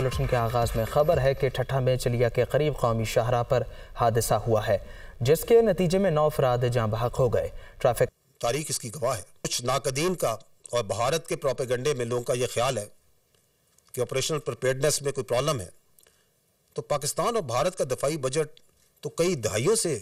Bulletin के आगाज़ में खबर है कि ठट्ठा में चलिया के करीब कौमी शाहराह पर हादसा हुआ है, जिसके नतीजे में 9 अफराद जान बहक हो गए। ट्रैफिक तारीख इसकी गवाह है। कुछ नाकदीन का और भारत के प्रोपेगेंडे में लोगों का यह ख्याल है कि ऑपरेशनल प्रिपेयर्डनेस में कोई प्रॉब्लम है, तो पाकिस्तान और भारत का दफाई बजट तो कई दहाइयों से।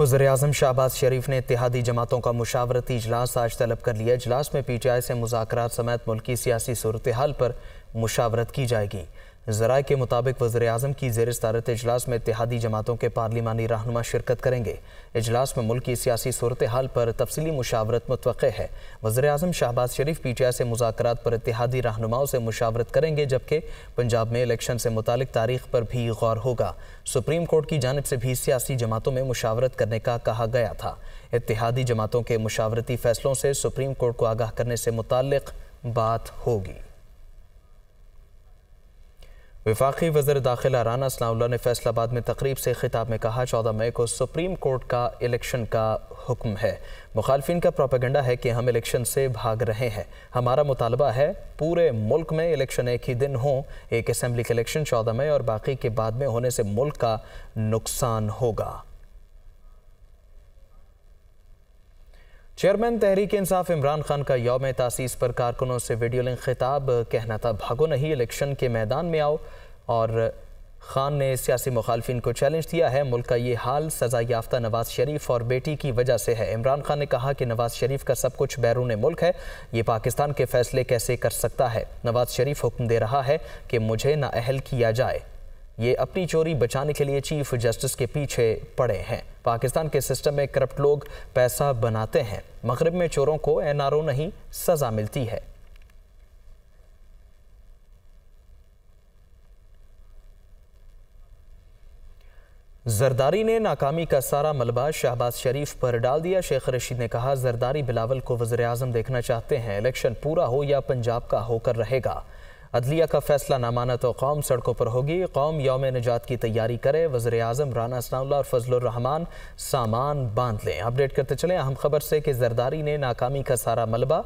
वज़ीर-ए-आज़म शाहबाज शरीफ ने इत्तेहादी जमातों का मुशावरती इजलास आज तलब कर लिया। इजलास में पीटीआई से मुज़ाकरात समेत मुल्की सियासी सूरत-ए-हाल पर मुशावरत की जाएगी। ज़राए के मुताबिक वज़ीर-ए-आज़म की ज़ेर-ए-सदारत इजलास में इत्तेहादी जमातों के पार्लिमानी रहनुमा शिरकत करेंगे। इजलास में मुल्की सियासी सूरत-ए-हाल पर तफसीली मुशावरत मुतवक़्क़े है। वज़ीर-ए-आज़म शाहबाज शरीफ पीटीआई से मुज़ाकरात पर इत्तेहादी रहनुमाओं से मुशावरत करेंगे, जबकि पंजाब में इलेक्शन से मुतालिक तारीख पर भी गौर होगा। सुप्रीम कोर्ट की जानिब से भी सियासी जमातों में मुशावरत करने का कहा गया था। इत्तेहादी जमातों के मुशावरती फैसलों से सुप्रीम कोर्ट को आगाह करने से मुतालिक बात होगी। वफाकी वज़ीर दाखिला राना सनाउल्लाह ने फैसलाबाद में तकरीब से खिताब में कहा, 14 मई को सुप्रीम कोर्ट का इलेक्शन का हुक्म है। मुखालफिन का प्रोपेगेंडा है कि हम इलेक्शन से भाग रहे हैं। हमारा मुतालबा है पूरे मुल्क में इलेक्शन एक ही दिन हों। एक असम्बली के इलेक्शन 14 मई और बाकी के बाद में होने से मुल्क का नुकसान होगा। चेयरमैन तहरीक इंसाफ़ इमरान खान का यौम तासीस पर कारकुनों से वीडियो लिंक खिताब, कहना था भागो नहीं, इलेक्शन के मैदान में आओ। और खान ने सियासी मुखालफिन को चैलेंज दिया है, मुल्क का ये हाल सज़ा याफ्ता नवाज शरीफ और बेटी की वजह से है। इमरान खान ने कहा कि नवाज शरीफ का सब कुछ बैरून मुल्क है, ये पाकिस्तान के फैसले कैसे कर सकता है। नवाज शरीफ हुक्म दे रहा है कि मुझे नाअहल किया जाए। ये अपनी चोरी बचाने के लिए चीफ जस्टिस के पीछे पड़े हैं। पाकिस्तान के सिस्टम में करप्ट लोग पैसा बनाते हैं। मगरिब में चोरों को एनआरओ नहीं, सज़ा मिलती है। जरदारी ने नाकामी का सारा मलबा शाहबाज शरीफ पर डाल दिया। शेख रशीद ने कहा, जरदारी बिलावल को वज़ीर-ए-आज़म देखना चाहते हैं। इलेक्शन पूरा हो या पंजाब का होकर रहेगा। अदलिया का फैसला ना माना तो कौम सड़कों पर होगी। कौम यौम निजात की तैयारी करे। वज़ीर-ए-आज़म राना सनाउल्लाह और फजलुर रहमान सामान बांध लें। अपडेट करते चलें अहम खबर से कि जरदारी ने नाकामी का सारा मलबा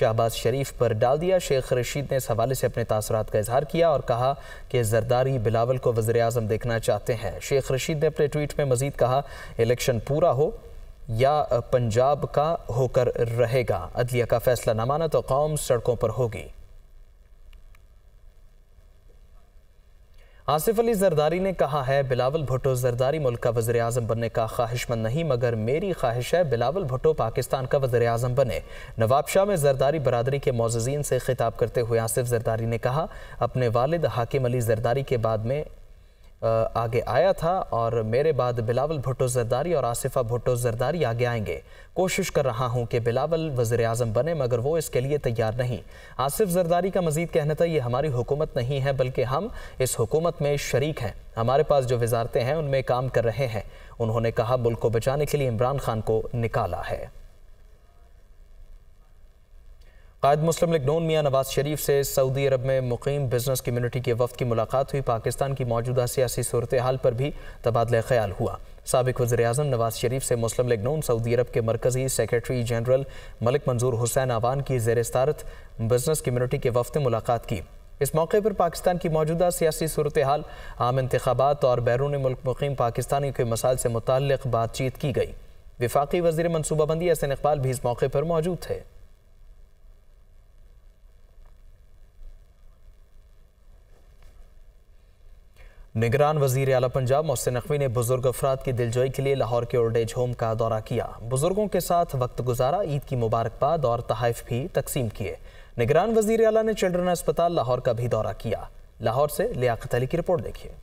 शाहबाज शरीफ पर डाल दिया। शेख रशीद ने इस हवाले से अपने तासरात का इजहार किया और कहा कि जरदारी बिलावल को वज़ीर-ए-आज़म देखना चाहते हैं। शेख रशीद ने अपने ट्वीट में मजीद कहा, इलेक्शन पूरा हो या पंजाब का होकर रहेगा। अदलिया का फैसला ना माना तो कौम सड़कों पर होगी। आसिफ अली जरदारी ने कहा है, बिलावल भट्टो जरदारी मुल्क का वज़ीर-ए-आज़म बनने का ख्वाहिशमंद नहीं, मगर मेरी ख्वाहिश है बिलावल भट्टो पाकिस्तान का वज़ीर-ए-आज़म बने। नवाबशाह में जरदारी बरादरी के मौज़ज़ीन से खिताब करते हुए आसिफ जरदारी ने कहा, अपने वालिद हाकिम अली जरदारी के बाद में आगे आया था और मेरे बाद बिलावल भट्टो जरदारी और आसिफा भट्टो जरदारी आगे आएंगे। कोशिश कर रहा हूं कि बिलावल वज़ीर-ए-आज़म बने, मगर वो इसके लिए तैयार नहीं। आसिफ जरदारी का मजीद कहना था, ये हमारी हुकूमत नहीं है, बल्कि हम इस हुकूमत में शरीक हैं। हमारे पास जो वजारतें हैं उनमें काम कर रहे हैं। उन्होंने कहा, मुल्क को बचाने के लिए इमरान खान को निकाला है। कायद मुस्लिम लीग नून मियां नवाज शरीफ से सऊदी अरब में मुकीम बिजनेस कम्यूनिटी के वफद की मुलाकात हुई। पाकिस्तान की मौजूदा सियासी सूरत हाल पर भी तबादला ख्याल हुआ। साबिक़ वज़ीर-ए-आज़म नवाज शरीफ से मुस्लिम लीग नून सऊदी अरब के मरकज़ी सेक्रेटरी जनरल मलिक मंजूर हुसैन अवान की ज़ेर-ए-सदारत बिजनेस कम्यूनिटी के वफद ने मुलाकात की। इस मौके पर पाकिस्तान की मौजूदा सियासी सूरत हाल, आम इंतखाबात और बैरून मुल्क मुकीम पाकिस्तानियों के मसाइल से मुतल्लिक़ बातचीत की गई। वफाकी वज़ीर मनसूबाबंदी अहसन इक़बाल भी इस मौके पर मौजूद थे। निगरान वज़ीर आला पंजाब मोहसिन नकवी ने बुजुर्ग अफराद की दिलजोई के लिए लाहौर के ओल्ड एज होम का दौरा किया। बुजुर्गों के साथ वक्त गुजारा, ईद की मुबारकबाद और तोहफे भी तकसीम किए। निगरान वज़ीर आला ने चिल्ड्रन अस्पताल लाहौर का भी दौरा किया। लाहौर से लियाकत अली की रिपोर्ट देखिए।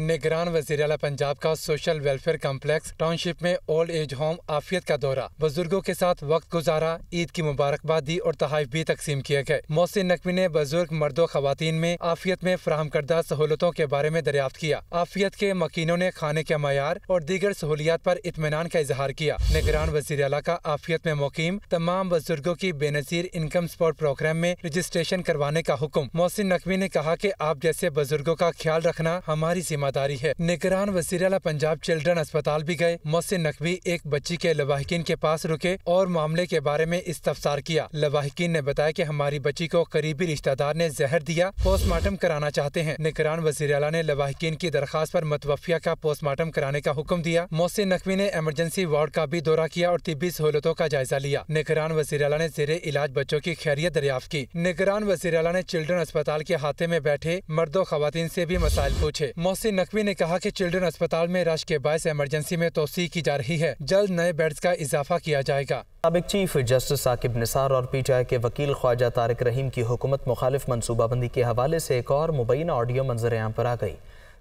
निगरान वज़ीर आला पंजाब का सोशल वेलफेयर कम्प्लेक्स टाउनशिप में ओल्ड एज होम आफियत का दौरा, बुजुर्गों के साथ वक्त गुजारा, ईद की मुबारकबाद दी और तोहफे भी तकसीम किए गए। मोहसिन नकवी ने बुजुर्ग मर्दों खवातीन में आफियत में फराहम करदा सहूलतों के बारे में दरियाफ्त किया। आफियत के मकीनों ने खाने के मयार और दीगर सहूलियात पर इत्मीनान का इजहार किया। निगरान वज़ीर आला का आफियत में मुकीम तमाम बुजुर्गों की बेनज़ीर इनकम सपोर्ट प्रोग्राम में रजिस्ट्रेशन करवाने का हुक्म। मोहसिन नकवी ने कहा की आप जैसे बुजुर्गों का ख्याल रखना हमारी जिम्मेदारी बात आ रही है। निगरान वज़ीर आला पंजाब चिल्ड्रन अस्पताल भी गए। मोहसिन नकवी एक बच्ची के लवाहिकीन के पास रुके और मामले के बारे में इस्तफसार किया। लवाहिकीन ने बताया कि हमारी बच्ची को करीबी रिश्तेदार ने जहर दिया, पोस्टमार्टम कराना चाहते हैं। निगरान वज़ीर आला ने लवाहिकीन की दरख्वास्त पर मतवफिया का पोस्टमार्टम कराने का हुक्म दिया। मोहसिन नकवी ने एमरजेंसी वार्ड का भी दौरा किया और तिब्बी सहूलतों का जायजा लिया। निगरान वज़ीर आला ने ज़ेरे इलाज बच्चों की खैरियत दरियाफ्त की। निगरान वज़ीर आला ने चिल्ड्रन अस्पताल के हाथे में बैठे मर्दों खवातीन से भी मसाइल पूछे। मोहसिन नकवी ने कहा कि चिल्ड्रन अस्पताल में रश के बायस एमरजेंसी में तोसी की जा रही है, जल्द नए बेड्स का इजाफा किया जाएगा। सबक चीफ जस्टिस साक़िब निसार और पीटीआई के वकील ख्वाजा तारिक रहीम की हुकूमत मुखालिफ मनसूबाबंदी के हवाले से एक और मुबैना ऑडियो मंजर आम पर आ गई।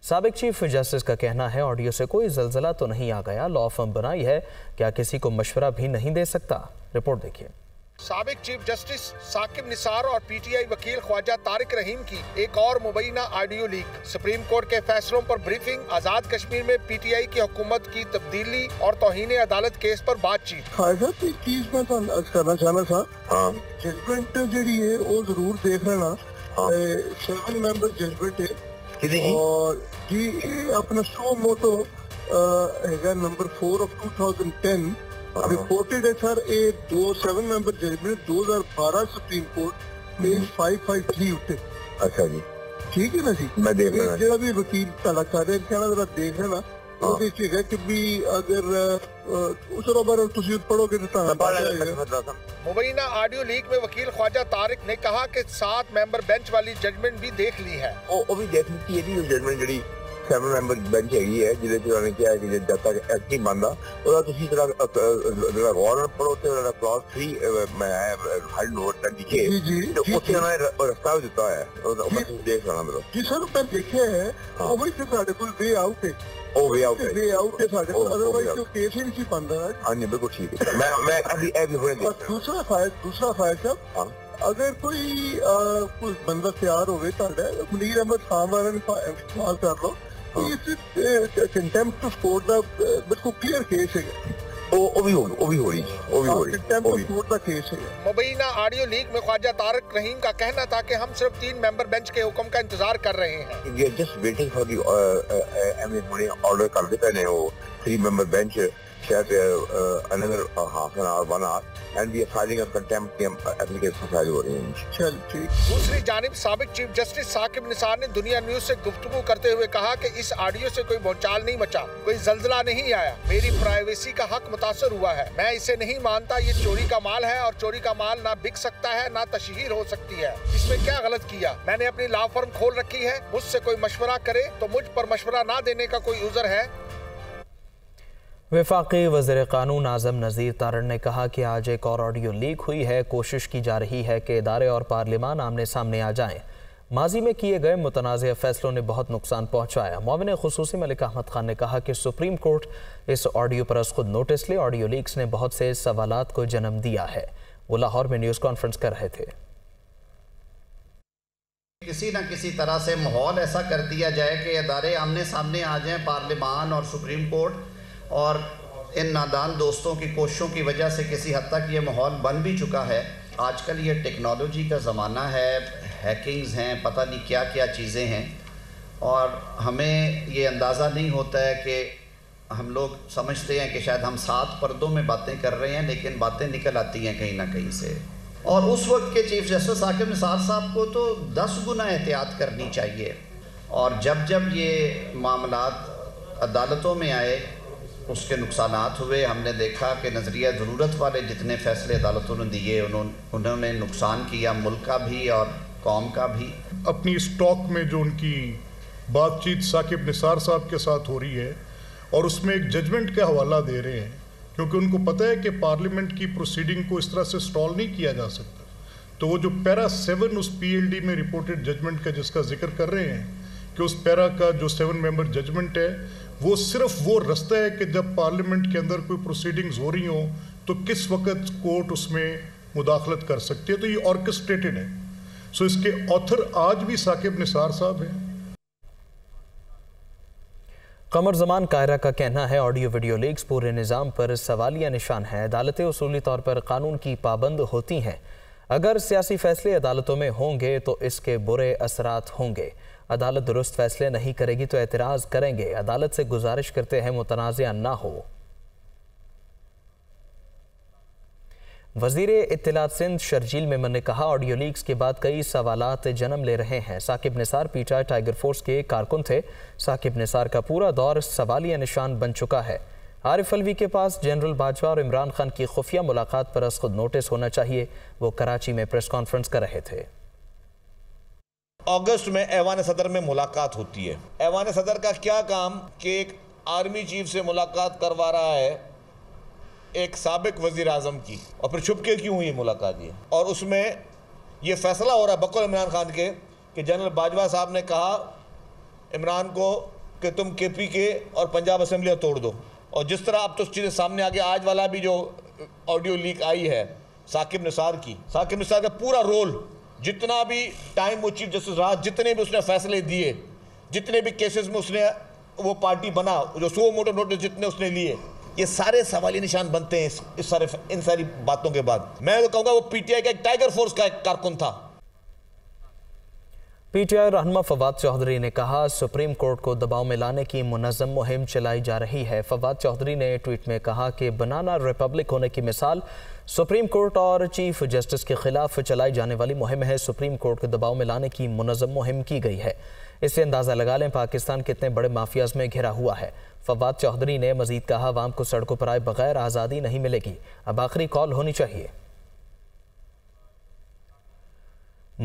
सबक चीफ जस्टिस का कहना है ऑडियो से कोई जलजला तो नहीं आ गया, लॉ फर्म बनाई है, क्या किसी को मशवरा भी नहीं दे सकता? रिपोर्ट देखिए। साबिक चीफ जस्टिस साक़िब निसार और पीटीआई वकील ख्वाजा तारिक रहीम की एक और मुबैना ऑडियो लीक। सुप्रीम कोर्ट के फैसलों पर ब्रीफिंग, आज़ाद कश्मीर में पीटीआई की हुकूमत की तब्दीली और तौहीन अदालत केस पर बातचीत। करना चाहना था जजमेंट जी है वो जरूर देख लेना। 7 मेंबर जजमेंट है और ये अपना शो मोटो है नंबर 4/2010 रिपोर्टेड है सर। ये 27 member judgement 2012 supreme court page 553 उठे। अच्छा जी, ठीक है ना जी, मैं देख रहा जो भी वकील तलाकार है कहना जरा देख लेना। मुबैना ऑडियो लीक में वकील ख्वाजा तारिक ने कहा कि 7 मेंबर बेंच वाली जजमेंट भी देख ली है। वो भी देख ली थी जजमेंट जी 7 मेंबर बेंच हैगी है जिसे उन्होंने क्या है कि जनता एक्ट ही बनता और ਤੁਸੀਂ ਜਿਹੜਾ ਗੌਰ ਪੜੋ ਤੇ ਜਿਹੜਾ ਕਲਾਸ 3 ਹਰ ਨੋਟ ਤੱਕ ਦਿਖੇ ਉੱਥੇ ਉਹਨਾਂ ਨੇ ਰਸਤਾ ਦਿੱਤਾ ਹੈ ਉਹ ਬਸ ਦੇਖ ਲੈਣਾ ਮੇਰਾ ਜੀ ਸਰ ਮੈਂ ਦੇਖਿਆ ਹੈ ਉਹ ਵੀ ਸਾਡੇ ਕੋਲ ਵੇ ਆਊਟ ਹੈ ਉਹ ਵੇ ਆਊਟ ਹੈ ਸਾਡੇ ਕੋਲ ਅਦਰਵਾਈਜ਼ ਉਹ ਕੇਸ ਹੀ ਨਹੀਂ ਬਣਦਾ। ਹਾਂ ਜੀ ਬਿਲਕੁਲ ਠੀਕ ਹੈ। ਮੈਂ ਅਭੀ ਐਵਰੀ ਵੇ ਦੂਸਰਾ ਫਾਇਲ ਸਾਹਿਬ अगर कोई बंदा तैयार हो गए मुनीर अहमद खान वाले इस्तेमाल कर लो तो ये कंटेम्प्ट ऑफ कोर्ट का बिल्कुल क्लियर केस है। मुबैना ऑडियो लीक में ख्वाजा तारिक रहीम का कहना था कि हम सिर्फ 3 मेंबर बेंच के हुक्म का इंतजार कर रहे हैं। We are just waiting for the order कर देते हैं वो 3 मेंबर बेंच शायद another half an hour 1 hour and we are filing a contempt application file हो रही है। चल ठीक। दूसरी जानिब साबिक चीफ जस्टिस साक़िब निसार ने दुनिया न्यूज से गुफ्तगू करते हुए कहा कि इस ऑडियो से कोई भौचाल नहीं मचा, कोई जलजला नहीं आया, मेरी प्राइवेसी का हक मुतासर हुआ है, मैं इसे नहीं मानता, ये चोरी का माल है और चोरी का माल ना बिक सकता है ना तशहीर हो सकती है। इसमें क्या गलत किया? मैंने अपनी लॉ फर्म खोल रखी है, मुझसे कोई मशवरा करे तो मुझ पर मशवरा ना देने का कोई उजर है। वफाकी वज़ीर कानून आज़म नज़ीर तरार ने कहा कि आज एक और ऑडियो लीक हुई है, कोशिश की जा रही है कि इदारे और पार्लियामान आमने सामने आ जाएँ। माजी में किए गए मुतनाज़ फैसलों ने बहुत नुकसान पहुँचाया। मोमिन खुसूसी मलिक अहमद ख़ान ने कहा कि सुप्रीम कोर्ट इस ऑडियो पर खुद नोटिस ले, ऑडियो लीक्स ने बहुत से सवालात को जन्म दिया है। वो लाहौर में न्यूज़ कॉन्फ्रेंस कर रहे थे। किसी न किसी तरह से माहौल ऐसा कर दिया जाए कि इदारे आमने सामने आ जाएँ, पार्लियामान और सुप्रीम कोर्ट, और इन नादान दोस्तों की कोशिशों की वजह से किसी हद तक ये माहौल बन भी चुका है। आजकल ये टेक्नोलॉजी का ज़माना है, हैकिंग्स हैं, पता नहीं क्या क्या चीज़ें हैं, और हमें ये अंदाज़ा नहीं होता है कि हम लोग समझते हैं कि शायद हम 7 पर्दों में बातें कर रहे हैं, लेकिन बातें निकल आती हैं कहीं ना कहीं से। और उस वक्त के चीफ जस्टिस साक़िब निसार साहब को तो 10 गुना एहतियात करनी चाहिए, और जब जब ये मामलात अदालतों में आए उसके नुकसानात हुए। हमने देखा कि नज़रिया ज़रूरत वाले जितने फैसले अदालतों ने दिए उन्होंने नुकसान किया, मुल्क का भी और कौम का भी। अपनी स्टॉक में जो उनकी बातचीत साक़िब निसार साहब के साथ हो रही है और उसमें एक जजमेंट का हवाला दे रहे हैं, क्योंकि उनको पता है कि पार्लियामेंट की प्रोसीडिंग को इस तरह से स्टॉल नहीं किया जा सकता। तो वो जो पैरा 7 उस PLD में रिपोर्टेड जजमेंट का जिसका जिक्र कर रहे हैं कि उस पैरा का जो 7 मेंबर जजमेंट है वो सिर्फ वो रास्ता है कि जब पार्लियामेंट के अंदर कोई प्रोसीडिंग्स हो रही हो तो किस वक्त कोर्ट उसमें मुदाखलत कर सकती है। तो ये ऑर्केस्ट्रेटेड है। सो इसके ऑथर आज भी साक़िब निसार साहब हैं। कमर जमान कायरा का कहना है ऑडियो वीडियो लीक्स पूरे निज़ाम पर सवालिया निशान है, अदालतें उसूली तौर पर कानून की पाबंद होती हैं। अगर सियासी फैसले अदालतों में होंगे तो इसके बुरे असरात होंगे। अदालत दुरुस्त फैसले नहीं करेगी तो एतराज़ करेंगे। अदालत से गुजारिश करते हैं मुतनाज़ा ना हो। वज़ीर इत्तलात सिंध शरजील मेमन ने कहा, ऑडियो लीक्स के बाद कई सवालात जन्म ले रहे हैं। Saqib Nisar PTI tiger force के कारकुन थे। साक़िब निसार का पूरा दौर सवालिया निशान बन चुका है। आरिफ अलवी के पास जनरल बाजवा और इमरान खान की खुफिया मुलाकात पर खुद नोटिस होना चाहिए। वो कराची में प्रेस कॉन्फ्रेंस कर रहे थे। अगस्त में ऐवान सदर में मुलाकात होती है। ऐवान सदर का क्या काम कि एक आर्मी चीफ से मुलाकात करवा रहा है एक साबिक वजीर आजम की, और फिर छुपके क्यों हुई मुलाकात ये, और उसमें ये फैसला हो रहा है बकौल इमरान खान के कि जनरल बाजवा साहब ने कहा इमरान को कि तुम KPK और पंजाब असम्बलियाँ तोड़ दो। और जिस तरह अब तो चीज़ें सामने आ गई, आज वाला भी जो ऑडियो लीक आई है साक़िब निसार की, साक़िब निसार का पूरा रोल, जितना भी टाइम वो चीफ जस्टिस रहा, जितने भी उसने फैसले दिए, जितने भी केसेस में उसने वो पार्टी बना, जो सो मोटो नोटिस जितने उसने लिए, ये सारे सवाली निशान बनते हैं इन सारी बातों के बाद। मैं तो कहूँगा वो PTI का एक टाइगर फोर्स का एक कारकुन था। PTI रहनुमा फवाद चौधरी ने कहा, सुप्रीम कोर्ट को दबाव में लाने की मुनज़्ज़म मुहिम चलाई जा रही है। फवाद चौधरी ने ट्वीट में कहा कि बनाना रिपब्लिक होने की मिसाल सुप्रीम कोर्ट और चीफ जस्टिस के खिलाफ चलाई जाने वाली मुहिम है। सुप्रीम कोर्ट को दबाव में लाने की मुनज़्ज़म मुहिम की गई है। इससे अंदाज़ा लगा लें पाकिस्तान कितने बड़े माफियाज में घिरा हुआ है। फवाद चौधरी ने मज़ीद कहा, आवाम को सड़कों पर आए बगैर आज़ादी नहीं मिलेगी। अब आखिरी कॉल होनी चाहिए।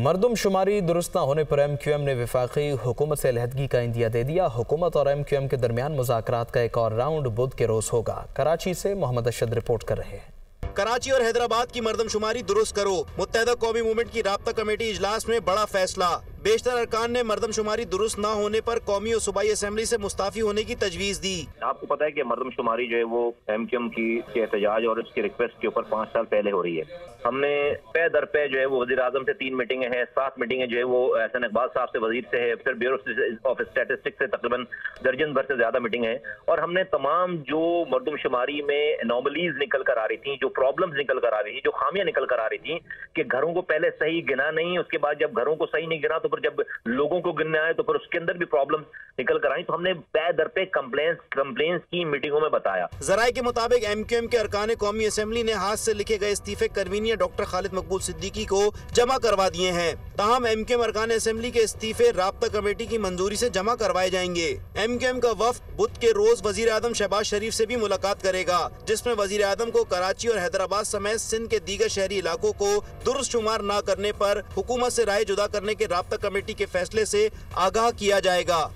मरदमशुमारी दुरुस्त न होने पर MQM ने वफाकी हुकूमत से अलहदगी का इंदिया दे दिया। हुकूमत और MQM के दरमियान मुज़ाकरात का एक और राउंड बुध के रोज़ होगा। कराची से मोहम्मद अशद रिपोर्ट कर रहे हैं। कराची और हैदराबाद की मरदमशुमारी दुरुस्त करो, मुतहदा कौमी मूवमेंट की राब्ता कमेटी इजलास में बड़ा फैसला। बेशतर अरकान ने मरदमशुमारी दुरुस्त ना होने पर कौमी और सूबाई असेंबली से मुस्ताफी होने की तजवीज़ दी। आपको पता है कि मरदमशुमारी जो है वो MQM की एहतजाज और उसकी रिक्वेस्ट के ऊपर 5 साल पहले हो रही है। हमने पे दर पे जो है वो वज़ीर आज़म से 3 मीटिंगें हैं, 7 मीटिंगें जो है वो अहसन इक़बाल साहब से वज़ीर से है, फिर ब्यूरो ऑफ स्टैटिस्टिक्स से तकरीबन दर्जन भर से ज़्यादा मीटिंग है। और हमने तमाम जो मरदमशुमारी में एनोमलीज निकल कर आ रही थी, जो प्रॉब्लम्स निकल कर आ रही थी, जो खामियां निकल कर आ रही थी कि घरों को पहले सही गिना नहीं, उसके बाद जब घरों को सही नहीं गिना तो फिर जब लोगों को गिनने आए तो फिर उसके अंदर भी प्रॉब्लम निकल कर आई, तो हमने पे दर पे कंप्लेंट्स की मीटिंगों में बताया। जराये के मुताबिक MQM के अरकान कौमी असेंबली ने हाथ से लिखे गए इस्तीफे कन्वीनियर डॉक्टर खालिद मकबूल सिद्दीकी को जमा करवा दिए हैं। तहम MQM अरकान असेंबली के इस्तीफे राब्ता कमेटी की मंजूरी से जमा करवाए जाएंगे। MQM का वफ्द बुध के रोज वजीर आजम शहबाज शरीफ से भी मुलाकात करेगा, जिसमें वजीर आजम को कराची और हैदराबाद समेत सिंध के दीगर शहरी इलाकों को दुरुस्त शुमार न करने पर हुकूमत से राय जुदा करने के राब्ता कमेटी के फैसले से आगाह किया जाएगा।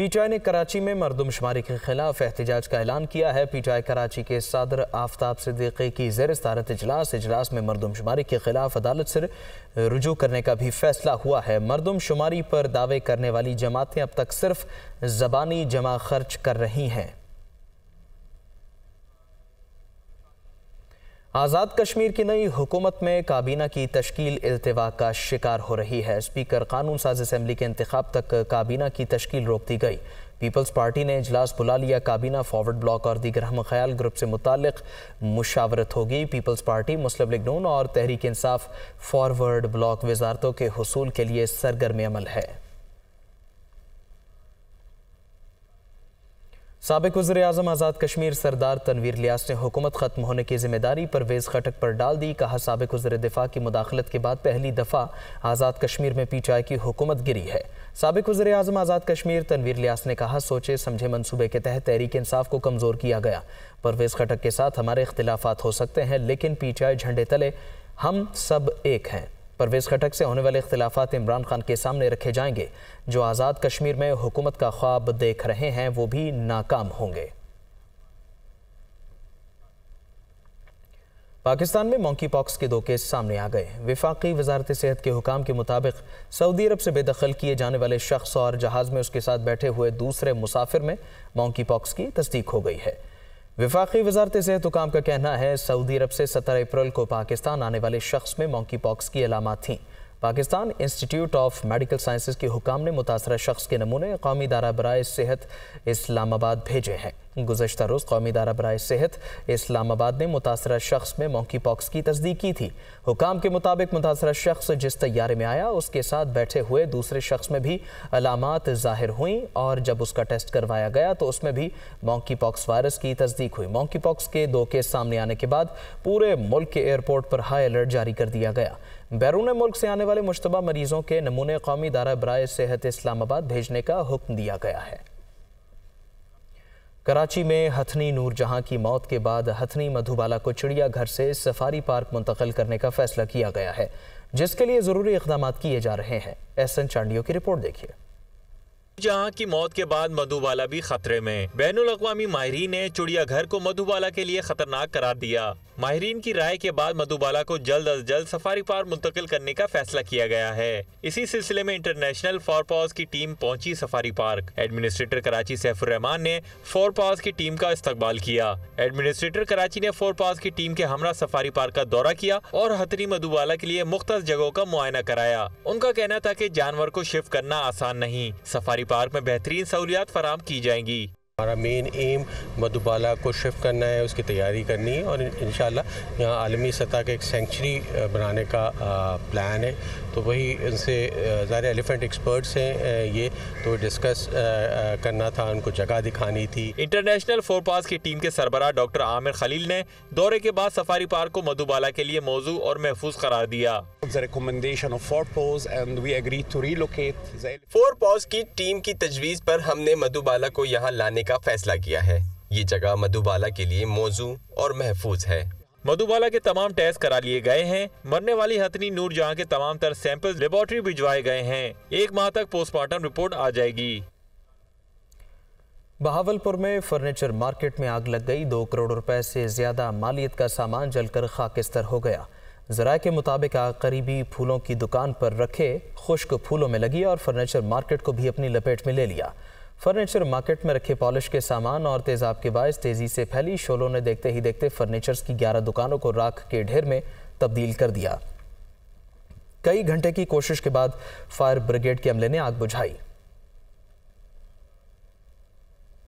PTI ने कराची में मरदमशुमारी के खिलाफ एहतजाज का ऐलान किया है। PTI कराची के सदर आफताब सिद्दीकी की ज़ेर-ए-सदारत इजलास में मरदमशुमारी के खिलाफ अदालत से रुजू करने का भी फैसला हुआ है। मरदमशुमारी पर दावे करने वाली जमातें अब तक सिर्फ ज़बानी जमा खर्च कर रही हैं। आज़ाद कश्मीर की नई हुकूमत में काबीना की तश्कील इल्तिवा का शिकार हो रही है। स्पीकर कानून साज असम्बली के इंतखाब तक काबीना की तश्कील रोक दी गई। पीपल्स पार्टी ने इजलास बुला लिया। काबीना फॉरवर्ड ब्लॉक और दीगर हम ख्याल ग्रुप से मुतालिक मुशावरत होगी। पीपल्स पार्टी, मुस्लिम लीग नून और तहरीक इंसाफ़ फॉरवर्ड ब्लॉक वजारतों के हुसूल के लिए सरगर्म अमल है। साबिक़ वज़ीर आज़म आज़ाद कश्मीर सरदार तनवीर लियास ने हुकूमत ख़त्म होने की जिम्मेदारी परवेज़ खटक पर डाल दी। कहा, साबिक़ वज़ीर दिफ़ा की मुदाखलत के बाद पहली दफ़ा आज़ाद कश्मीर में PTI की हुकूमत गिरी है। साबिक़ वज़ीर आज़म आज़ाद कश्मीर तनवीर लियास ने कहा, सोचे समझे मनसूबे के तहत तहरीक इंसाफ़ को कमज़ोर किया गया। परवेज़ खटक के साथ हमारे इख्तिलाफ़ात हो सकते हैं, लेकिन PTI झंडे तले हम सब एक हैं। परवेज़ खटक से होने वाले इख्तिलाफ़ात इमरान खान के सामने रखे जाएंगे। जो आज़ाद कश्मीर में हुकूमत का ख्वाब देख रहे हैं वो भी नाकाम होंगे। पाकिस्तान में मंकी पॉक्स के 2 केस सामने आ गए। वफाकी वजारत सेहत के हुकाम के मुताबिक सऊदी अरब से बेदखल किए जाने वाले शख्स और जहाज़ में उसके साथ बैठे हुए दूसरे मुसाफिर में मंकी पॉक्स की तस्दीक हो गई है। वफाकी वजारत सेहत हुकाम का कहना है सऊदी अरब से 17 अप्रैल को पाकिस्तान आने वाले शख्स में मंकी पॉक्स की अलामत थीं। Pakistan institute of medical science के हुकाम ने मुतासरा शख्स के नमूने कौमी दारा बराए सेहत इस्लामाबाद भेजे हैं। गुज़श्ता रोज़ कौमी दारा बराए सेहत इस्लामाबाद ने मुतासरा शख्स में मंकी पॉक्स की तस्दीक की थी। हुकाम के मुताबिक मुतासरा शख्स जिस तैयारे में आया उसके साथ बैठे हुए दूसरे शख्स में भी अलामात ज़ाहिर हुई और जब उसका टेस्ट करवाया गया तो उसमें भी मंकी पॉक्स वायरस की तस्दीक हुई। मंकी पॉक्स के 2 केस सामने आने के बाद पूरे मुल्क के एयरपोर्ट पर हाई अलर्ट जारी कर दिया गया। बैरून मुल्क से आने वाले मुश्तबा मरीजों के नमूने कौमी दारा बराए सेहत इस्लामाबाद भेजने का हुक्म दिया गया है। कराची में हथनी नूर जहां की मौत के बाद हथनी मधुबाला को चिड़ियाघर से सफारी पार्क मुंतकिल करने का फैसला किया गया है, जिसके लिए ज़रूरी इक़दाम किए जा रहे हैं। अहसन चांडियो की रिपोर्ट देखिए। जहां की मौत के बाद मधुबाला भी खतरे में। बैनुल अक़वामी माहिरीन ने चिड़ियाघर को मधुबाला के लिए खतरनाक करार दिया। माहिरीन की राय के बाद मधुबाला को जल्द अज जल्द सफारी पार्क मुंतकिल करने का फैसला किया गया है। इसी सिलसिले में इंटरनेशनल फोर पॉज़ की टीम पहुंची safari park. Administrator Karachi Saifur Rehman ने फोर पॉज़ की टीम का इस्तकबाल किया। एडमिनिस्ट्रेटर कराची ने फोर पॉज़ की टीम के हमरा सफारी पार्क का दौरा किया और हथनी मधुबाला के लिए मुख्तलिफ जगहों का मुआयना कराया। उनका कहना था कि जानवर को शिफ्ट करना आसान नहीं, सफारी पार्क में बेहतरीन सहूलियात फराहम की जाएंगी। हमारा मेन एम मधुबाला को शिफ्ट करना है, उसकी तैयारी करनी है और इंशाल्लाह यहाँ आलमी सतह का एक सेंचुरी बनाने का प्लान है। तो वही इनसे ज़ाहिर एलिफेंट एक्सपर्ट्स हैं, ये तो डिस्कस करना था, उनको जगह दिखानी थी। इंटरनेशनल फोर पॉज़ की टीम के सरबराह डॉक्टर आमिर खलील ने दौरे के बाद सफारी पार्क को मधुबाला के लिए मौजू और महफूज करार दिया। फोर पॉज़ की टीम की तजवीज़ पर हमने मधुबाला को यहाँ लाने का फैसला किया है। ये जगह मधुबाला के लिए मौजू और महफूज है। मधुबाला के तमाम टेस्ट करा लिए गए हैं। मरने वाली हथनी नूर जहां के तमाम तर सैंपल लेबोरेटरी भिजवाए गए हैं। 1 माह तक पोस्टमार्टम रिपोर्ट आ जाएगी। बहावलपुर में फर्नीचर मार्केट में आग लग गई। 2 करोड़ रुपए से ज्यादा मालियत का सामान जलकर खाकिस्तर हो गया। ज़राए के मुताबिक आग करीबी फूलों की दुकान पर रखे खुश्क फूलों में लगी और फर्नीचर मार्केट को भी अपनी लपेट में ले लिया। फर्नीचर मार्केट में रखे पॉलिश के सामान और तेज़ाब के बायस तेज़ी से फैली। शोलों ने देखते ही देखते फर्नीचर्स की 11 दुकानों को राख के ढेर में तब्दील कर दिया। कई घंटे की कोशिश के बाद फायर ब्रिगेड के अमले ने आग बुझाई।